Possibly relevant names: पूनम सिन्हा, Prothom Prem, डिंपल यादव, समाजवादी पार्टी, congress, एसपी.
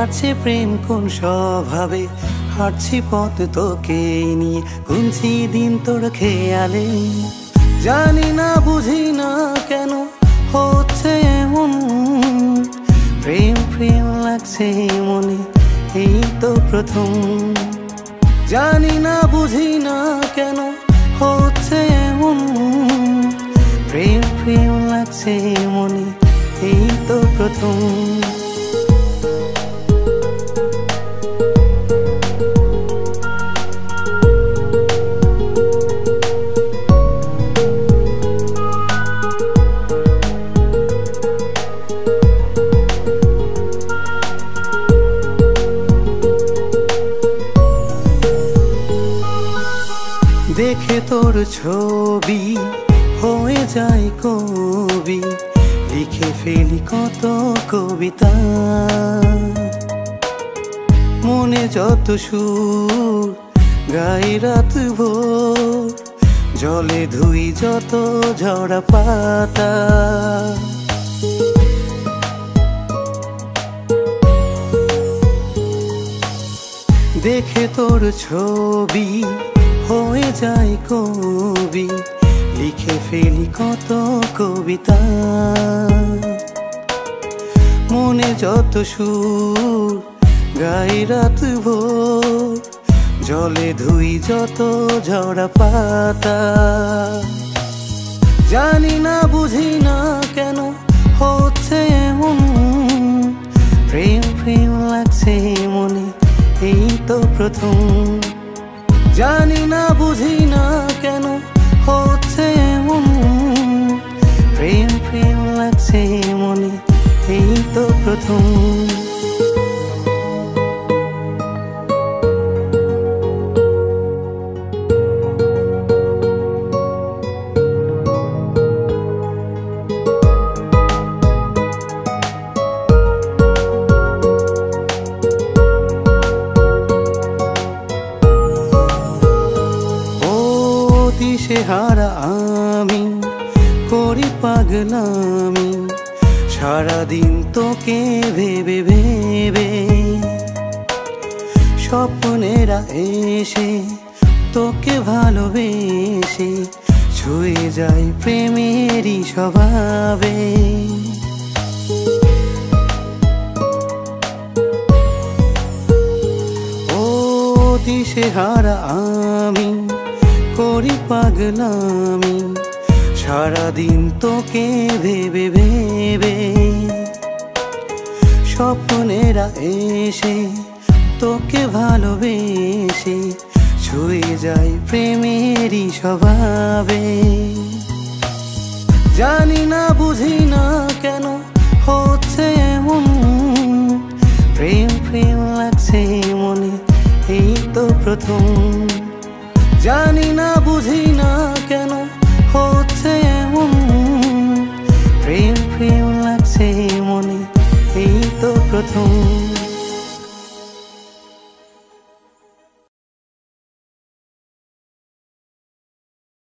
बाड़छे प्रेम कोन स्वभावे हाटछी पथ तोके निये गुनछी दिन तोर खेयाले जानी ना बुझी ना केनो होच्छे एमन प्रेम प्रेम लागछे मने एई तो प्रथम जानी ना बुझी ना केनो होच्छे एमन प्रेम प्रेम लागछे मने एई तो प्रथम। देखे तोर छवि होए जाए कवि लिखे फेली कत कविता मने जत सुर गाए रात भोर जले धुई जत झड़ा पाता देखे तोर छवि होए जाए कवि लिखे फेली कत कविता मने जत सुर गाए रात भोर जले धुई जत झड़ा पाता जानी ना बुझी ना केनो होच्छे एमन प्रेम प्रेम लागछे मने एई तो प्रथम जानी ना बुझी ना केनो होच्छे एमन प्रेम प्रेम लागछे मने एई तो प्रथम। दिशेहारा आमी कोरी पागलामी सारा दिन तोके भेबे भेबे स्वप्नेरा एशे तोके भालोबेशे छुए जाए प्रेमेरी स्वभावे ओ दिशेहारा आमी कोरी पागलामी सारा दिन तोके भेबे भेबे स्वप्नेरा एशे तोके भालोबेशे छुए जाए प्रेमेरी स्वभावे जानी ना बुझी ना केनो होच्छे एमन प्रेम प्रेम लागछे मने एई तो प्रथम जानी ना बुझी ना केनो होच्छे एमन प्रेम प्रेम लागछे मने एई तो प्रथम।